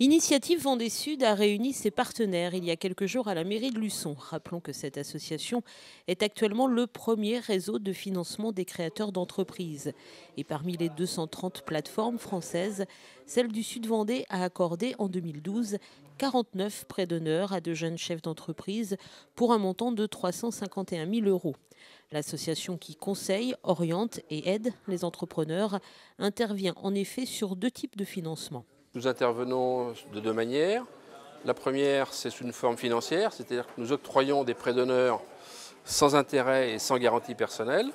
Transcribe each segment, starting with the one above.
Initiative Vendée Sud a réuni ses partenaires il y a quelques jours à la mairie de Luçon. Rappelons que cette association est actuellement le premier réseau de financement des créateurs d'entreprises. Et parmi les 230 plateformes françaises, celle du Sud Vendée a accordé en 2012 49 prêts d'honneur à de jeunes chefs d'entreprise pour un montant de 351 000 euros. L'association qui conseille, oriente et aide les entrepreneurs intervient en effet sur deux types de financement. Nous intervenons de deux manières. La première, c'est sous une forme financière, c'est-à-dire que nous octroyons des prêts d'honneur sans intérêt et sans garantie personnelle,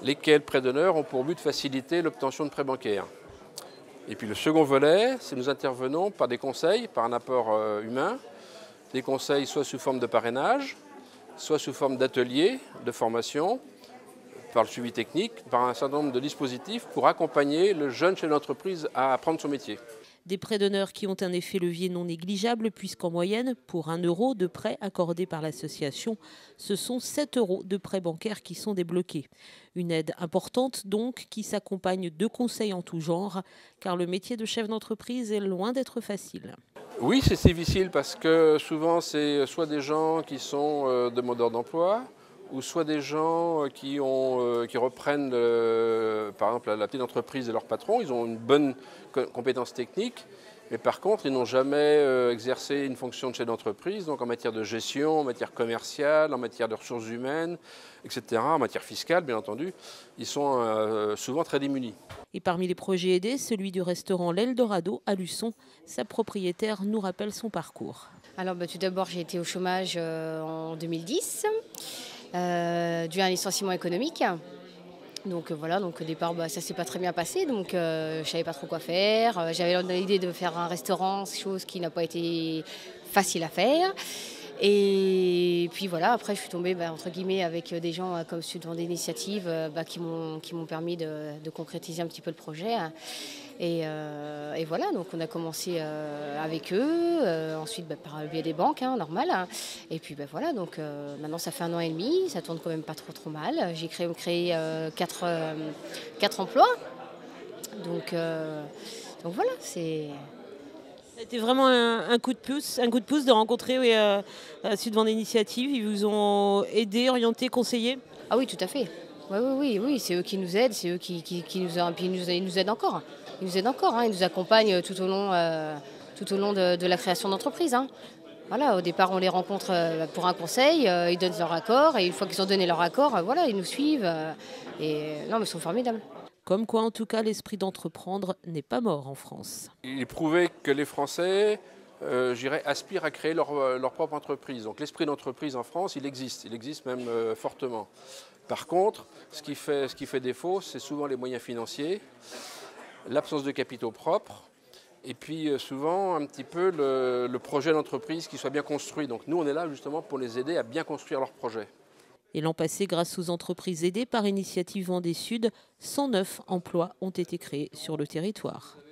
lesquels prêts d'honneur ont pour but de faciliter l'obtention de prêts bancaires. Et puis le second volet, c'est que nous intervenons par des conseils, par un apport humain, des conseils soit sous forme de parrainage, soit sous forme d'ateliers, de formation, par le suivi technique, par un certain nombre de dispositifs pour accompagner le jeune chef d'entreprise à apprendre son métier. Des prêts d'honneur qui ont un effet levier non négligeable puisqu'en moyenne, pour 1 euro de prêt accordé par l'association, ce sont 7 euros de prêts bancaires qui sont débloqués. Une aide importante donc qui s'accompagne de conseils en tout genre car le métier de chef d'entreprise est loin d'être facile. Oui, c'est difficile parce que souvent c'est soit des gens qui sont demandeurs d'emploi, ou soit des gens qui reprennent, par exemple, la petite entreprise de leur patron. Ils ont une bonne compétence technique, mais par contre, ils n'ont jamais exercé une fonction de chef d'entreprise, donc en matière de gestion, en matière commerciale, en matière de ressources humaines, etc., en matière fiscale, bien entendu. Ils sont souvent très démunis. Et parmi les projets aidés, celui du restaurant L'Eldorado à Luçon, sa propriétaire nous rappelle son parcours. Alors, tout d'abord, j'ai été au chômage en 2010. Dû à un licenciement économique. Donc voilà, donc au départ ça s'est pas très bien passé, donc je savais pas trop quoi faire. J'avais l'idée de faire un restaurant, chose qui n'a pas été facile à faire. Et puis voilà, après je suis tombée entre guillemets avec des gens comme Sud Vendée Initiative qui m'ont permis de concrétiser un petit peu le projet. Et voilà, donc on a commencé avec eux, ensuite par le biais des banques, normal. Et puis voilà, donc maintenant ça fait 1 an et demi, ça tourne quand même pas trop mal. J'ai créé 4 emplois, donc voilà, c'est... C'était vraiment un coup de pouce de rencontrer Sud Vendée Initiative. Ils vous ont aidé, orienté, conseillé? Ah oui, tout à fait. Oui, c'est eux qui nous aident, c'est eux qui nous aident, puis ils nous aident encore. Ils nous aident encore, ils nous accompagnent tout au long de la création d'entreprise. Voilà, au départ, on les rencontre pour un conseil, ils donnent leur accord, et une fois qu'ils ont donné leur accord, voilà, ils nous suivent. Ils sont formidables. Comme quoi, en tout cas, l'esprit d'entreprendre n'est pas mort en France. Il est prouvé que les Français, aspirent à créer leur propre entreprise. Donc l'esprit d'entreprise en France, il existe même fortement. Par contre, ce qui fait défaut, c'est souvent les moyens financiers, l'absence de capitaux propres, et puis souvent un petit peu le projet d'entreprise qui soit bien construit. Donc nous, on est là justement pour les aider à bien construire leur projet. Et l'an passé, grâce aux entreprises aidées par Initiative Vendée Sud, 109 emplois ont été créés sur le territoire.